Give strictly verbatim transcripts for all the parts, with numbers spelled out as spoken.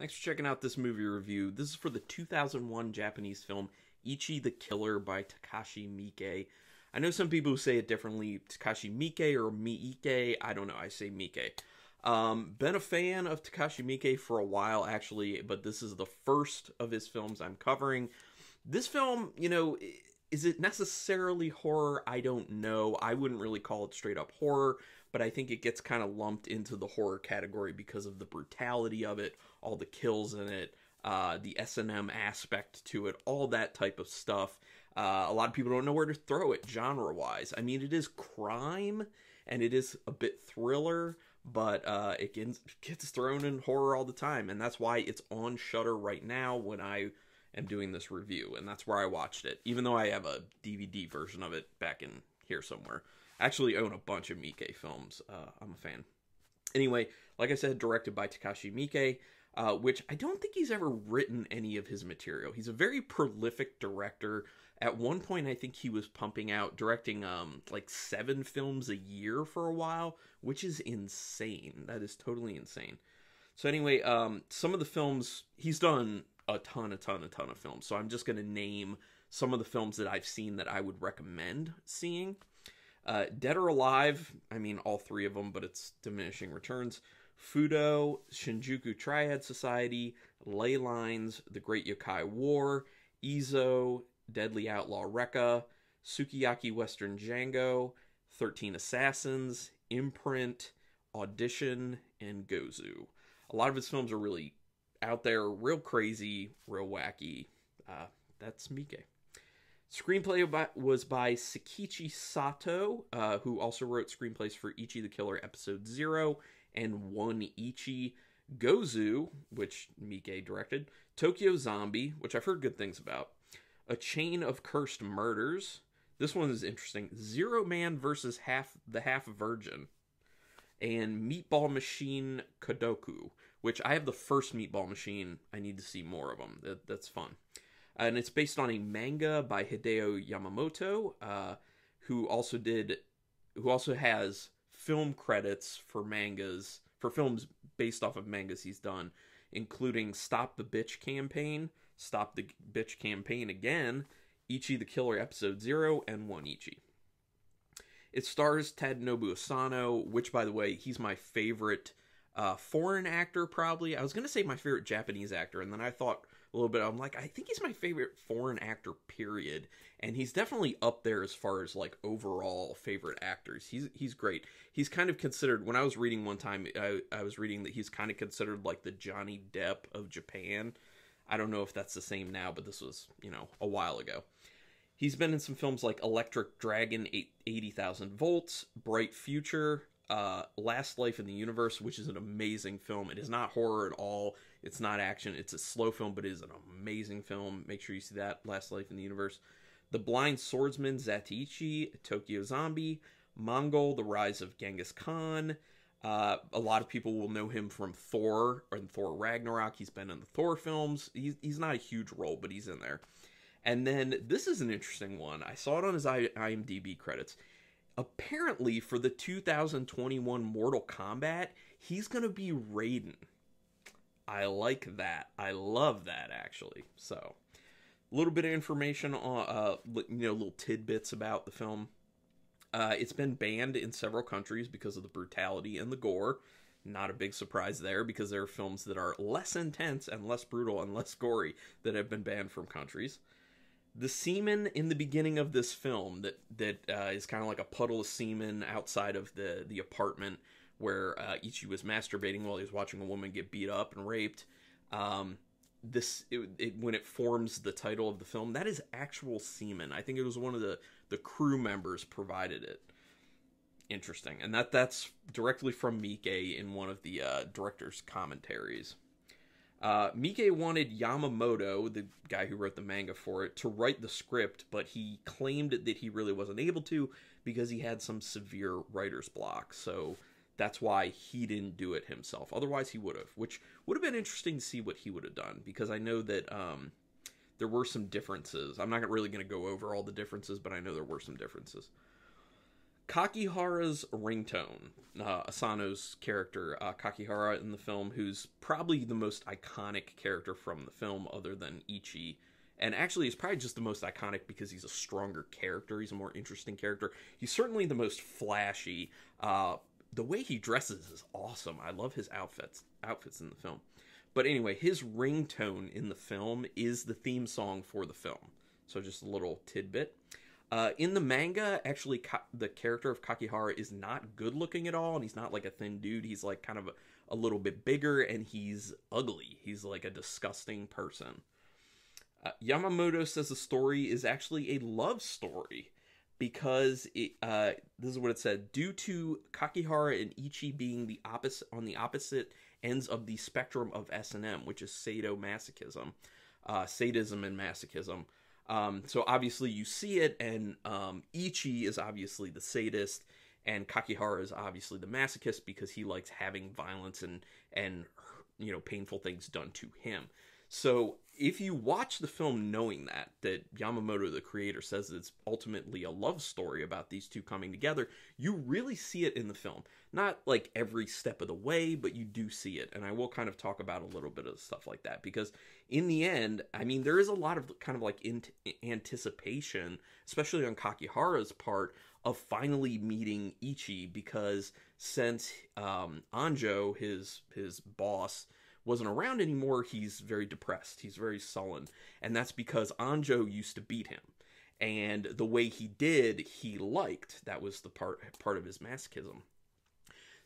Thanks for checking out this movie review. This is for the two thousand one Japanese film Ichi the Killer by Takashi Miike. I know some people who say it differently, Takashi Miike or Miike. I don't know, I say Miike. Um, been a fan of Takashi Miike for a while, actually, but this is the first of his films I'm covering. This film, you know, is it necessarily horror? I don't know. I wouldn't really call it straight up horror, but I think it gets kind of lumped into the horror category because of the brutality of it, all the kills in it, uh, the S and M aspect to it, all that type of stuff. Uh, a lot of people don't know where to throw it genre-wise. I mean, it is crime, and it is a bit thriller, but uh, it gets thrown in horror all the time, and that's why it's on Shudder right now when I am doing this review, and that's where I watched it, even though I have a D V D version of it back in here somewhere. I actually own a bunch of Miike films. Uh, I'm a fan. Anyway, like I said, directed by Takashi Miike, uh, which I don't think he's ever written any of his material. He's a very prolific director. At one point, I think he was pumping out, directing um, like seven films a year for a while, which is insane. That is totally insane. So anyway, um, some of the films, he's done a ton, a ton, a ton of films. So I'm just going to name some of the films that I've seen that I would recommend seeing. Uh, Dead or Alive, I mean all three of them, but it's diminishing returns. Fudo, Shinjuku Triad Society, Ley Lines, The Great Yokai War, Izo, Deadly Outlaw Rekka, Sukiyaki Western Django, thirteen Assassins, Imprint, Audition, and Gozu. A lot of his films are really out there, real crazy, real wacky. Uh, that's Miike. Screenplay by, was by Sakichi Sato, uh, who also wrote screenplays for Ichi the Killer Episode zero and one Ichi, Gozu, which Miike directed, Tokyo Zombie, which I've heard good things about, A Chain of Cursed Murders. This one is interesting. Zero Man versus. Half, the Half Virgin. And Meatball Machine Kodoku, which I have the first Meatball Machine. I need to see more of them. That, that's fun. And it's based on a manga by Hideo Yamamoto, uh, who also did, who also has film credits for mangas, for films based off of mangas he's done, including Stop the Bitch Campaign, Stop the Bitch Campaign Again, Ichi the Killer Episode zero, and one Ichi. It stars Tadanobu Asano, which, by the way, he's my favorite uh, foreign actor, probably. I was going to say my favorite Japanese actor, and then I thought a little bit, I'm like, I think he's my favorite foreign actor, period. And he's definitely up there as far as, like, overall favorite actors. He's he's great. He's kind of considered, when I was reading one time, I, I was reading that he's kind of considered, like, the Johnny Depp of Japan. I don't know if that's the same now, but this was, you know, a while ago. He's been in some films like Electric Dragon eighty thousand Volts, Bright Future, uh, Last Life in the Universe, which is an amazing film. It is not horror at all. It's not action. It's a slow film, but it is an amazing film. Make sure you see that, Last Life in the Universe. The Blind Swordsman, Zatiichi, Tokyo Zombie, Mongol, The Rise of Genghis Khan. Uh, a lot of people will know him from Thor and Thor Ragnarok. He's been in the Thor films. He's, he's not a huge role, but he's in there. And then this is an interesting one. I saw it on his I M D B credits. Apparently, for the two thousand twenty-one Mortal Kombat, he's going to be Raiden. I like that. I love that, actually. So, a little bit of information on, uh, you know, little tidbits about the film. Uh, it's been banned in several countries because of the brutality and the gore. Not a big surprise there, because there are films that are less intense and less brutal and less gory that have been banned from countries. The semen in the beginning of this film that that uh, is kind of like a puddle of semen outside of the, the apartment where uh, Ichi was masturbating while he was watching a woman get beat up and raped. Um, this it, it, when it forms the title of the film, that is actual semen. I think it was one of the, the crew members provided it. Interesting. And that that's directly from Miike in one of the uh, director's commentaries. Uh, Miike wanted Yamamoto, the guy who wrote the manga for it, to write the script, but he claimed that he really wasn't able to because he had some severe writer's block. So that's why he didn't do it himself. Otherwise, he would have, which would have been interesting to see what he would have done, because I know that um, there were some differences. I'm not really going to go over all the differences, but I know there were some differences. Kakihara's ringtone, uh, Asano's character, uh, Kakihara in the film, who's probably the most iconic character from the film other than Ichi. And actually, he's probably just the most iconic because he's a stronger character. He's a more interesting character. He's certainly the most flashy. Uh, the way he dresses is awesome. I love his outfits, outfits in the film. But anyway, his ringtone in the film is the theme song for the film. So just a little tidbit. Uh, in the manga, actually, Ka the character of Kakihara is not good looking at all, and he's not like a thin dude. He's like kind of a, a little bit bigger, and he's ugly. He's like a disgusting person. Uh, Yamamoto says the story is actually a love story because it, uh, this is what it said. Due to Kakihara and Ichi being the opposite on the opposite ends of the spectrum of S and M, which is sadomasochism, uh, sadism and masochism. Um, so obviously you see it, and um, Ichi is obviously the sadist, and Kakihara is obviously the masochist because he likes having violence and and you know painful things done to him. So if you watch the film knowing that, that Yamamoto, the creator, says that it's ultimately a love story about these two coming together, you really see it in the film. Not like every step of the way, but you do see it. And I will kind of talk about a little bit of stuff like that because in the end, I mean, there is a lot of kind of like in anticipation, especially on Kakihara's part, of finally meeting Ichi because since um, Anjo, his, his boss, wasn't around anymore, he's very depressed. He's very sullen. And that's because Anjo used to beat him. And the way he did, he liked. That was the part, part of his masochism.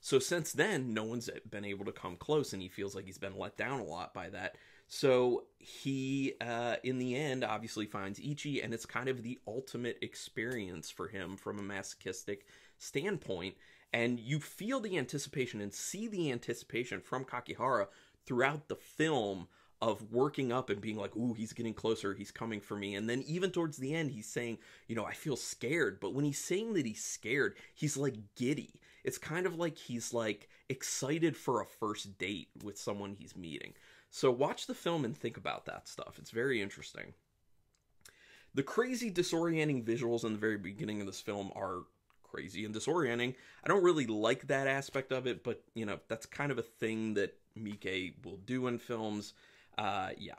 So since then, no one's been able to come close, and he feels like he's been let down a lot by that. So he, uh, in the end, obviously finds Ichi, and it's kind of the ultimate experience for him from a masochistic standpoint. And you feel the anticipation and see the anticipation from Kakihara throughout the film of working up and being like, ooh, he's getting closer, he's coming for me. And then even towards the end, he's saying, you know, I feel scared. But when he's saying that he's scared, he's like giddy. It's kind of like he's like excited for a first date with someone he's meeting. So watch the film and think about that stuff. It's very interesting. The crazy disorienting visuals in the very beginning of this film are crazy and disorienting. I don't really like that aspect of it, but, you know, that's kind of a thing that Miike will do in films. Uh, yeah.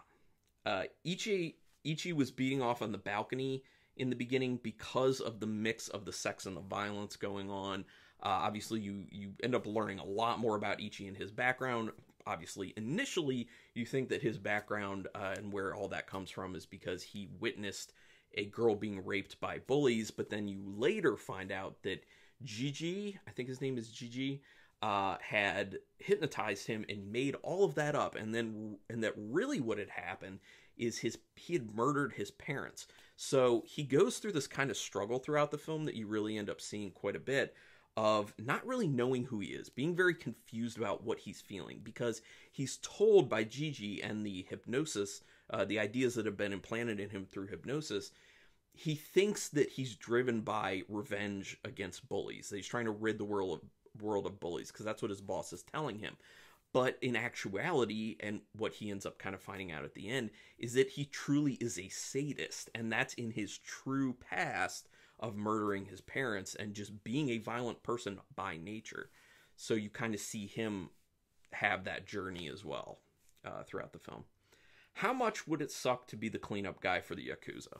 Uh, Ichi, Ichi was beating off on the balcony in the beginning because of the mix of the sex and the violence going on. Uh, obviously, you, you end up learning a lot more about Ichi and his background. Obviously, initially, you think that his background uh, and where all that comes from is because he witnessed a girl being raped by bullies, but then you later find out that Jijii, I think his name is Jijii, Uh, had hypnotized him and made all of that up, and then and that really what had happened is his he had murdered his parents. So he goes through this kind of struggle throughout the film that you really end up seeing quite a bit of not really knowing who he is, being very confused about what he's feeling because he's told by Jijii and the hypnosis, uh, the ideas that have been implanted in him through hypnosis. He thinks that he's driven by revenge against bullies. That he's trying to rid the world of world of bullies because that's what his boss is telling him. But in actuality, and what he ends up kind of finding out at the end, is that he truly is a sadist, and that's in his true past of murdering his parents and just being a violent person by nature. So you kind of see him have that journey as well uh, throughout the film. How much would it suck to be the cleanup guy for the Yakuza?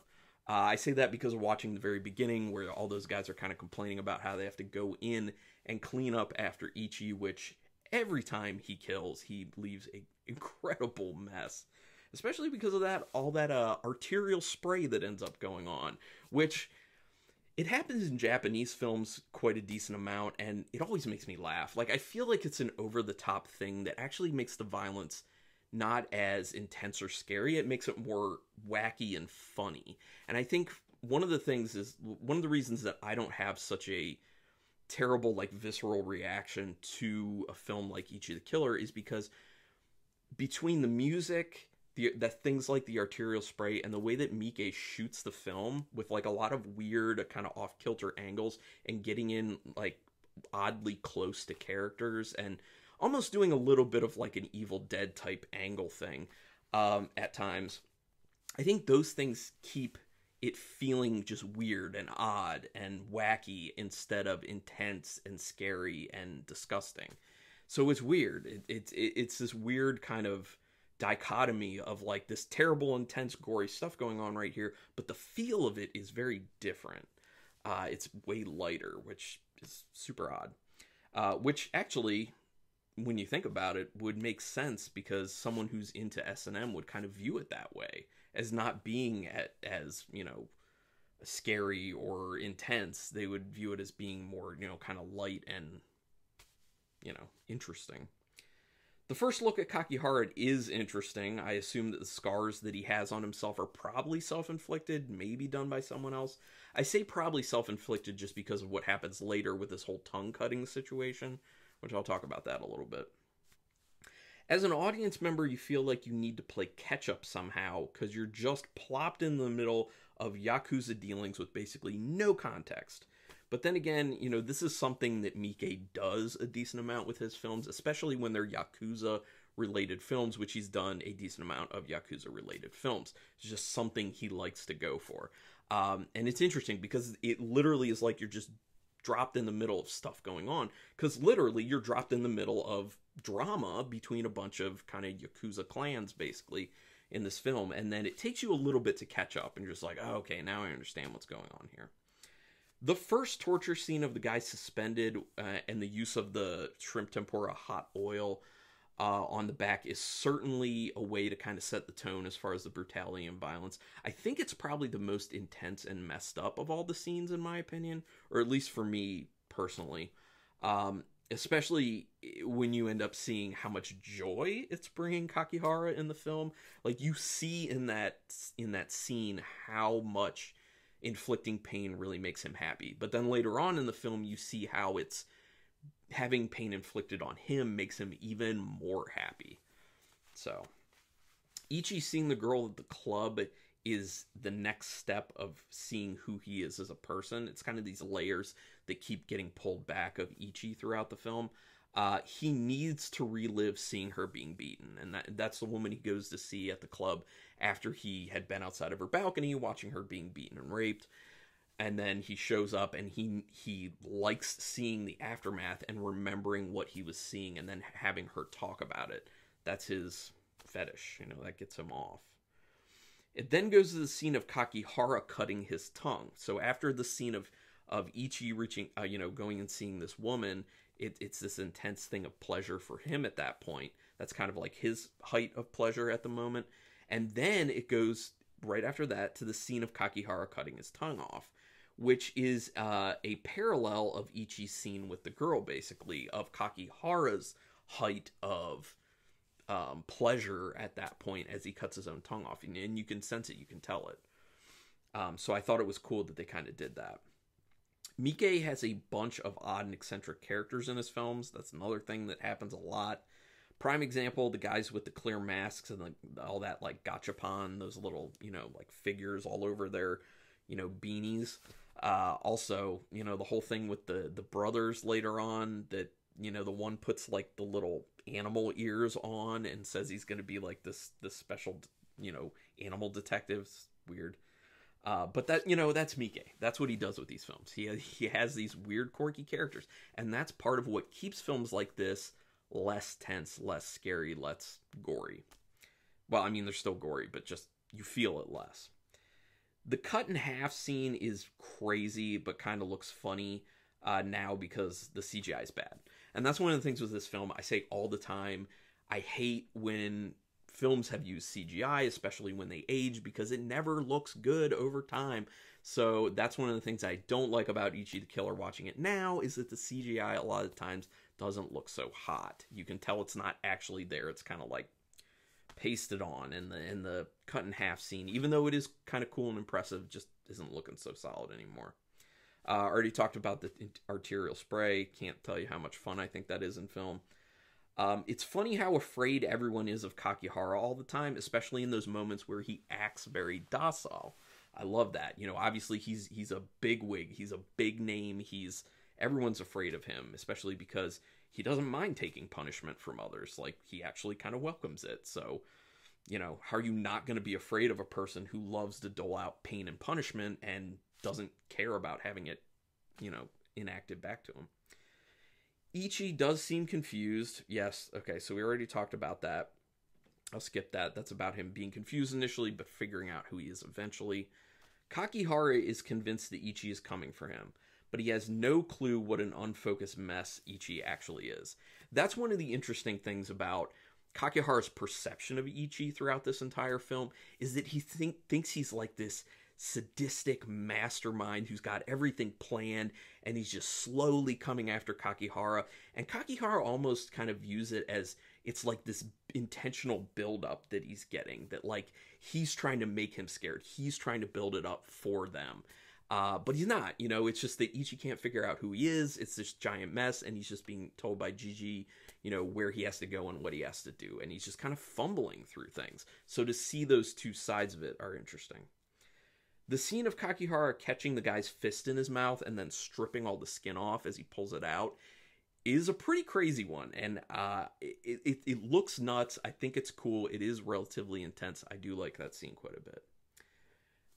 Uh, I say that because of watching the very beginning where all those guys are kind of complaining about how they have to go in and clean up after Ichi, which every time he kills, he leaves an incredible mess. Especially because of that, all that uh, arterial spray that ends up going on, which it happens in Japanese films quite a decent amount, and it always makes me laugh. Like, I feel like it's an over-the-top thing that actually makes the violence not as intense or scary. It makes it more wacky and funny. And I think one of the things is one of the reasons that I don't have such a terrible, like, visceral reaction to a film like Ichi the Killer is because between the music, the, the things like the arterial spray, and the way that Miike shoots the film with, like, a lot of weird kind of off-kilter angles and getting in, like, oddly close to characters and almost doing a little bit of like an Evil Dead type angle thing um, at times. I think those things keep it feeling just weird and odd and wacky instead of intense and scary and disgusting. So it's weird. It, it, it, it's this weird kind of dichotomy of like this terrible, intense, gory stuff going on right here, but the feel of it is very different. Uh, it's way lighter, which is super odd. Uh, which actually, when you think about it, would make sense because someone who's into S and M would kind of view it that way, as not being at, as, you know, scary or intense. They would view it as being more, you know, kind of light and, you know, interesting. The first look at Kakihara is interesting. I assume that the scars that he has on himself are probably self-inflicted, maybe done by someone else. I say probably self-inflicted just because of what happens later with this whole tongue-cutting situation, which I'll talk about that a little bit. As an audience member, you feel like you need to play catch-up somehow because you're just plopped in the middle of Yakuza dealings with basically no context. But then again, you know, this is something that Miike does a decent amount with his films, especially when they're Yakuza-related films, which he's done a decent amount of Yakuza-related films. It's just something he likes to go for. Um, and it's interesting because it literally is like you're just dropped in the middle of stuff going on, because literally you're dropped in the middle of drama between a bunch of kind of Yakuza clans, basically, in this film. And then it takes you a little bit to catch up and you're just like, oh, okay, now I understand what's going on here. The first torture scene of the guy suspended uh, and the use of the shrimp tempura hot oil uh, on the back is certainly a way to kind of set the tone as far as the brutality and violence. I think it's probably the most intense and messed up of all the scenes, in my opinion, or at least for me personally, um, especially when you end up seeing how much joy it's bringing Kakihara in the film. Like, you see in that in that scene how much inflicting pain really makes him happy. But then later on in the film, you see how it's having pain inflicted on him makes him even more happy. So Ichi seeing the girl at the club is the next step of seeing who he is as a person. It's kind of these layers that keep getting pulled back of Ichi throughout the film. Uh, he needs to relive seeing her being beaten. And that, that's the woman he goes to see at the club after he had been outside of her balcony watching her being beaten and raped. And then he shows up and he, he likes seeing the aftermath and remembering what he was seeing and then having her talk about it. That's his fetish, you know, that gets him off. It then goes to the scene of Kakihara cutting his tongue. So after the scene of, of Ichi reaching, uh, you know, going and seeing this woman, It, it's this intense thing of pleasure for him at that point. That's kind of like his height of pleasure at the moment. And then it goes right after that to the scene of Kakihara cutting his tongue off, which is uh, a parallel of Ichi's scene with the girl, basically, of Kakihara's height of um, pleasure at that point as he cuts his own tongue off. And, and you can sense it. You can tell it. Um, so I thought it was cool that they kind of did that. Miike has a bunch of odd and eccentric characters in his films. That's another thing that happens a lot. Prime example, the guys with the clear masks and the, all that, like, gachapon, those little, you know, like, figures all over their, you know, beanies. Uh, also, you know, the whole thing with the, the brothers later on that, you know, the one puts, like, the little animal ears on and says he's going to be, like, this, this special, you know, animal detective. It's weird. Uh, but that, you know, that's Miike. That's what he does with these films. He, he has these weird, quirky characters. And that's part of what keeps films like this less tense, less scary, less gory. Well, I mean, they're still gory, but just you feel it less. The cut in half scene is crazy, but kind of looks funny uh, now because the C G I is bad. And that's one of the things with this film I say all the time. I hate when films have used C G I, especially when they age, because it never looks good over time. So that's one of the things I don't like about Ichi the Killer watching it now, is that the C G I a lot of times doesn't look so hot. You can tell it's not actually there. It's kind of like pasted on, and the, and the cut in half scene, even though it is kind of cool and impressive, just isn't looking so solid anymore. I uh, already talked about the arterial spray. Can't tell you how much fun I think that is in film. Um, it's funny how afraid everyone is of Kakihara all the time, especially in those moments where he acts very docile. I love that. You know, obviously he's he's a bigwig. He's a big name. He's everyone's afraid of him, especially because he doesn't mind taking punishment from others. Like, he actually kind of welcomes it. So you know, how are you not going to be afraid of a person who loves to dole out pain and punishment and doesn't care about having it, you know, enacted back to him? Ichi does seem confused. Yes, okay, so we already talked about that. I'll skip that. That's about him being confused initially, but figuring out who he is eventually. Kakihara is convinced that Ichi is coming for him, but he has no clue what an unfocused mess Ichi actually is. That's one of the interesting things about Kakihara's perception of Ichi throughout this entire film, is that he think, thinks he's like this sadistic mastermind who's got everything planned, and he's just slowly coming after Kakihara. And Kakihara almost kind of views it as it's like this intentional buildup that he's getting, that like he's trying to make him scared. He's trying to build it up for them. Uh, but he's not, you know, it's just that Ichi can't figure out who he is. It's this giant mess, and he's just being told by Jijii, you know, where he has to go and what he has to do. And he's just kind of fumbling through things. So to see those two sides of it are interesting. The scene of Kakihara catching the guy's fist in his mouth and then stripping all the skin off as he pulls it out is a pretty crazy one. And uh, it, it, it looks nuts. I think it's cool. It is relatively intense. I do like that scene quite a bit.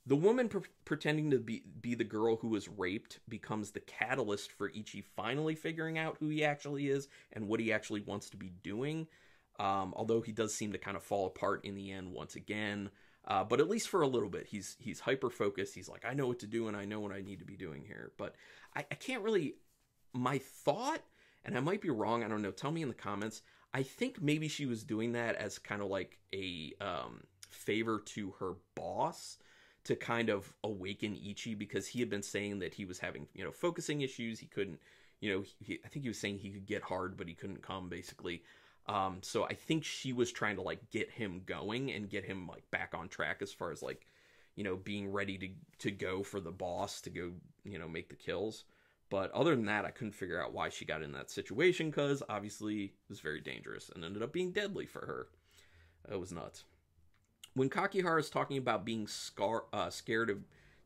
The woman pre pretending to be, be the girl who was raped becomes the catalyst for Ichi finally figuring out who he actually is and what he actually wants to be doing, um, although he does seem to kind of fall apart in the end once again. Uh, but at least for a little bit, he's he's hyper-focused. He's like, I know what to do, and I know what I need to be doing here. But I, I can't really... My thought, and I might be wrong, I don't know, tell me in the comments, I think maybe she was doing that as kind of like a um, favor to her boss, to kind of awaken Ichi, because he had been saying that he was having, you know, focusing issues. He couldn't, you know, he, I think he was saying he could get hard, but he couldn't come, basically. Um, so I think she was trying to, like, get him going and get him, like, back on track as far as, like, you know, being ready to, to go for the boss, to go, you know, make the kills. But other than that, I couldn't figure out why she got in that situation, because obviously it was very dangerous and ended up being deadly for her. It was nuts. When Kakihara is talking about being scar uh, scared of,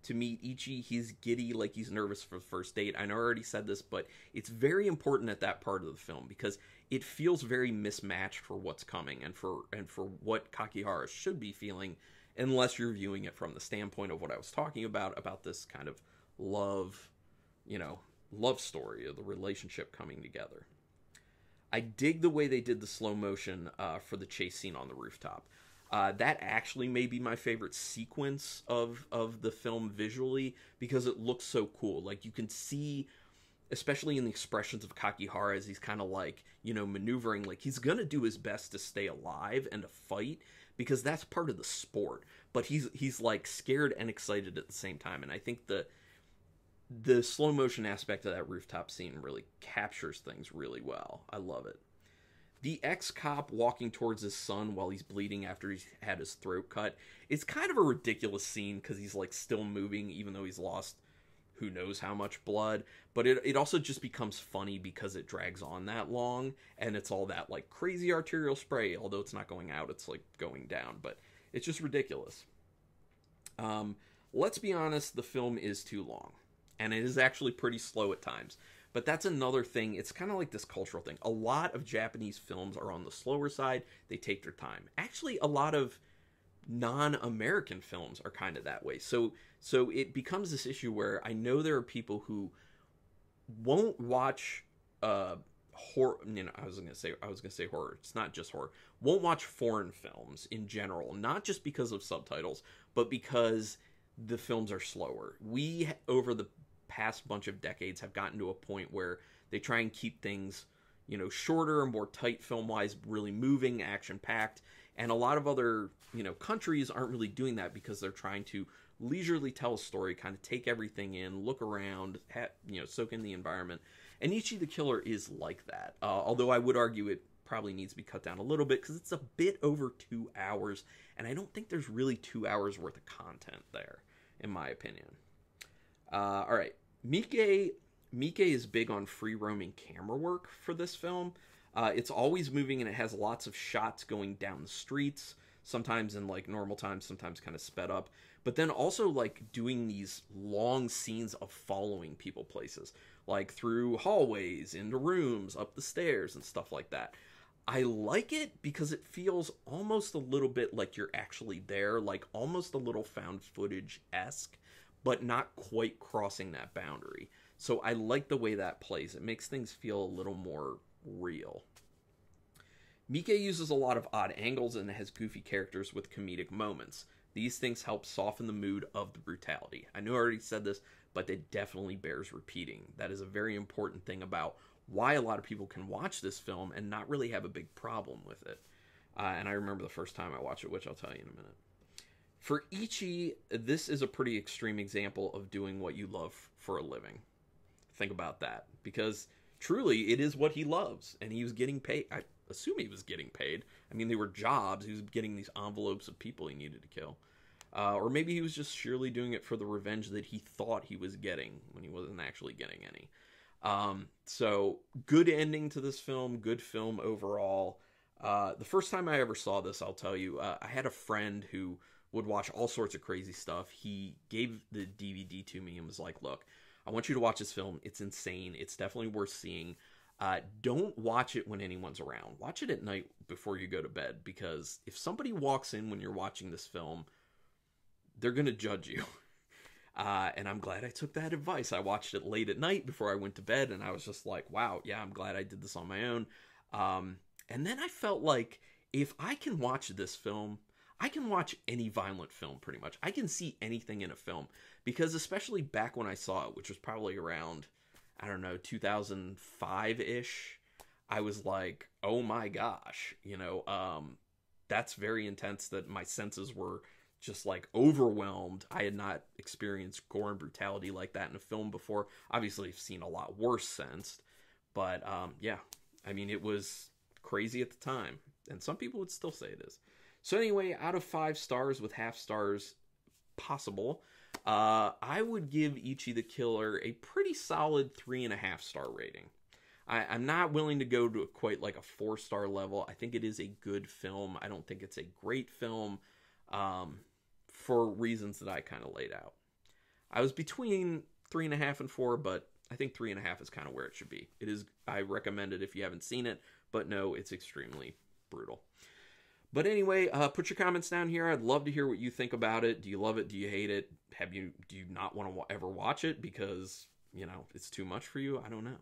to meet Ichi, he's giddy, like he's nervous for the first date. I know I already said this, but it's very important at that part of the film because it feels very mismatched for what's coming and for and for what Kakihara should be feeling, unless you're viewing it from the standpoint of what I was talking about, about this kind of love, you know, love story of the relationship coming together. I dig the way they did the slow motion uh, for the chase scene on the rooftop. Uh, that actually may be my favorite sequence of, of the film visually, because it looks so cool. Like, you can see, especially in the expressions of Kakihara, as he's kind of like, you know, maneuvering, like he's going to do his best to stay alive and to fight, because that's part of the sport. But he's, he's like scared and excited at the same time. And I think the, the slow motion aspect of that rooftop scene really captures things really well. I love it. The ex-cop walking towards his son while he's bleeding after he's had his throat cut. It's kind of a ridiculous scene because he's like still moving even though he's lost who knows how much blood. But it, it also just becomes funny because it drags on that long. And it's all that like crazy arterial spray. Although it's not going out, it's like going down. But it's just ridiculous. Um, let's be honest, the film is too long. And it is actually pretty slow at times. But that's another thing. It's kind of like this cultural thing. A lot of Japanese films are on the slower side. They take their time. Actually, a lot of non-American films are kind of that way. So, so it becomes this issue where I know there are people who won't watch uh, horror. You know, I was gonna say I was gonna say horror. It's not just horror. Won't watch foreign films in general, not just because of subtitles, but because the films are slower. We over the past bunch of decades have gotten to a point where they try and keep things, you know, shorter, more tight film-wise, really moving, action-packed, and a lot of other, you know, countries aren't really doing that because they're trying to leisurely tell a story, kind of take everything in, look around, ha you know, soak in the environment, and Ichi the Killer is like that, uh, although I would argue it probably needs to be cut down a little bit because it's a bit over two hours, and I don't think there's really two hours worth of content there, in my opinion. Uh, all right. Miike, Miike is big on free roaming camera work for this film. Uh, it's always moving and it has lots of shots going down the streets, sometimes in like normal time, sometimes kind of sped up, but then also like doing these long scenes of following people places, like through hallways, into rooms, up the stairs and stuff like that. I like it because it feels almost a little bit like you're actually there, like almost a little found footage-esque, but not quite crossing that boundary. So I like the way that plays. It makes things feel a little more real. Miike uses a lot of odd angles and has goofy characters with comedic moments. These things help soften the mood of the brutality. I know I already said this, but it definitely bears repeating. That is a very important thing about why a lot of people can watch this film and not really have a big problem with it. Uh, and I remember the first time I watched it, which I'll tell you in a minute. For Ichi, this is a pretty extreme example of doing what you love for a living. Think about that. Because truly, it is what he loves. And he was getting paid. I assume he was getting paid. I mean, they were jobs. He was getting these envelopes of people he needed to kill. Uh, or maybe he was just surely doing it for the revenge that he thought he was getting when he wasn't actually getting any. Um, so, good ending to this film. Good film overall. Uh, the first time I ever saw this, I'll tell you, uh, I had a friend who would watch all sorts of crazy stuff. He gave the D V D to me and was like, look, I want you to watch this film. It's insane. It's definitely worth seeing. Uh, don't watch it when anyone's around. Watch it at night before you go to bed, because if somebody walks in when you're watching this film, they're going to judge you. Uh, and I'm glad I took that advice. I watched it late at night before I went to bed, and I was just like, wow, yeah, I'm glad I did this on my own. Um, and then I felt like if I can watch this film, I can watch any violent film pretty much. I can see anything in a film, because especially back when I saw it, which was probably around, I don't know, two thousand five-ish, I was like, oh my gosh, you know, um, that's very intense, that my senses were just like overwhelmed. I had not experienced gore and brutality like that in a film before. Obviously, I've seen a lot worse since, but um, yeah, I mean, it was crazy at the time, and some people would still say it is. So anyway, out of five stars with half stars possible, uh, I would give Ichi the Killer a pretty solid three and a half star rating. I, I'm not willing to go to quite like a four star level. I think it is a good film. I don't think it's a great film um, for reasons that I kind of laid out. I was between three and a half and four, but I think three and a half is kind of where it should be. It is. I recommend it if you haven't seen it, but no, it's extremely brutal. But anyway, uh, put your comments down here. I'd love to hear what you think about it. Do you love it? Do you hate it? Have you? Do you not want to ever watch it because, you know, it's too much for you? I don't know.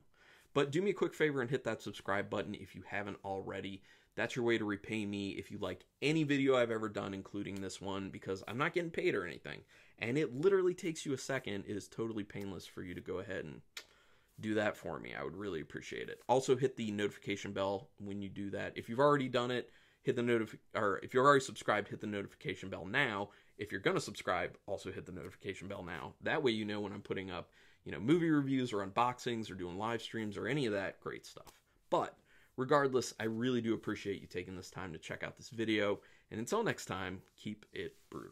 But do me a quick favor and hit that subscribe button if you haven't already. That's your way to repay me if you like any video I've ever done, including this one, because I'm not getting paid or anything. And it literally takes you a second. It is totally painless for you to go ahead and do that for me. I would really appreciate it. Also, hit the notification bell when you do that. If you've already done it, hit the notif- or if you're already subscribed, hit the notification bell now. If you're going to subscribe, also hit the notification bell now. That way you know when I'm putting up, you know, movie reviews or unboxings or doing live streams or any of that great stuff. But regardless, I really do appreciate you taking this time to check out this video. And until next time, keep it brutal.